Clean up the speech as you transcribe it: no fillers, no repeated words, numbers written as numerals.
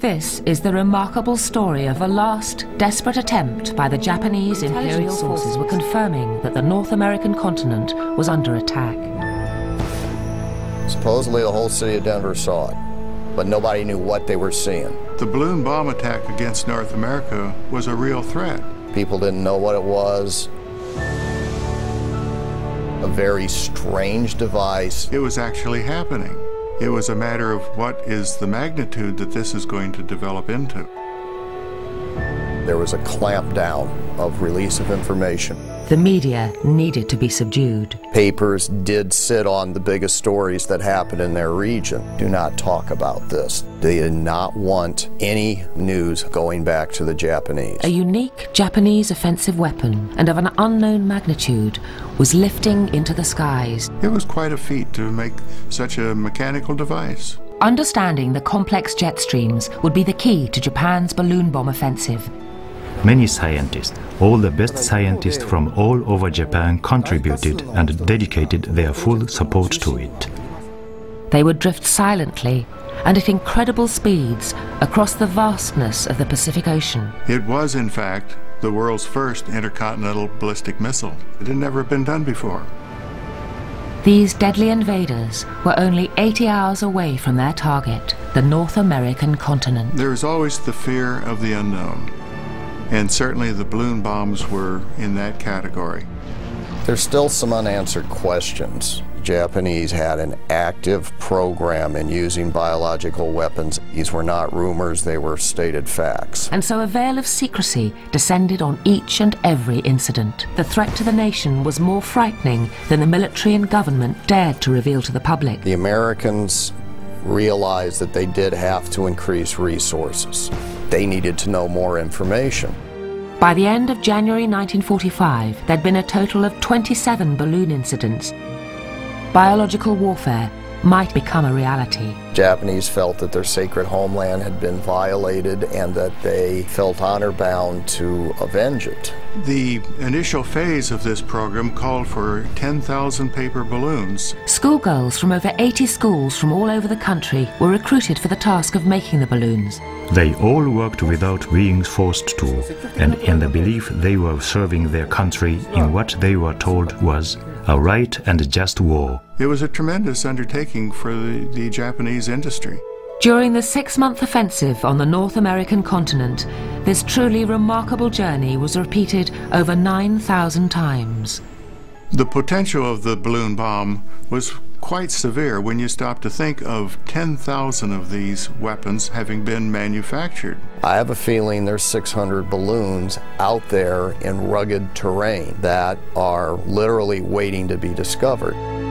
This is the remarkable story of a last, desperate attempt by the Japanese imperial forces were confirming that the North American continent was under attack. Supposedly the whole city of Denver saw it, but nobody knew what they were seeing. The balloon bomb attack against North America was a real threat. People didn't know what it was. A very strange device. It was actually happening. It was a matter of what is the magnitude that this is going to develop into. There was a clampdown of release of information. The media needed to be subdued. Papers did sit on the biggest stories that happened in their region. Do not talk about this. They did not want any news going back to the Japanese. A unique Japanese offensive weapon, and of an unknown magnitude, was lifting into the skies. It was quite a feat to make such a mechanical device. Understanding the complex jet streams would be the key to Japan's balloon bomb offensive. Many scientists, all the best scientists from all over Japan, contributed and dedicated their full support to it. They would drift silently and at incredible speeds across the vastness of the Pacific Ocean. It was, in fact, the world's first intercontinental ballistic missile. It had never been done before. These deadly invaders were only 80 hours away from their target, the North American continent. There is always the fear of the unknown. And certainly the balloon bombs were in that category. There's still some unanswered questions. The Japanese had an active program in using biological weapons. These were not rumors, they were stated facts. And so a veil of secrecy descended on each and every incident. The threat to the nation was more frightening than the military and government dared to reveal to the public. The Americans realized that they did have to increase resources. They needed to know more information. By the end of January 1945, there'd been a total of 27 balloon incidents. Biological warfare might become a reality. Japanese felt that their sacred homeland had been violated and that they felt honor-bound to avenge it. The initial phase of this program called for 10,000 paper balloons. Schoolgirls from over 80 schools from all over the country were recruited for the task of making the balloons. They all worked without being forced to, and in the belief they were serving their country in what they were told was a right and just war. It was a tremendous undertaking for the Japanese industry. During the six-month offensive on the North American continent, this truly remarkable journey was repeated over 9,000 times. The potential of the balloon bomb was quite severe when you stop to think of 10,000 of these weapons having been manufactured. I have a feeling there's 600 balloons out there in rugged terrain that are literally waiting to be discovered.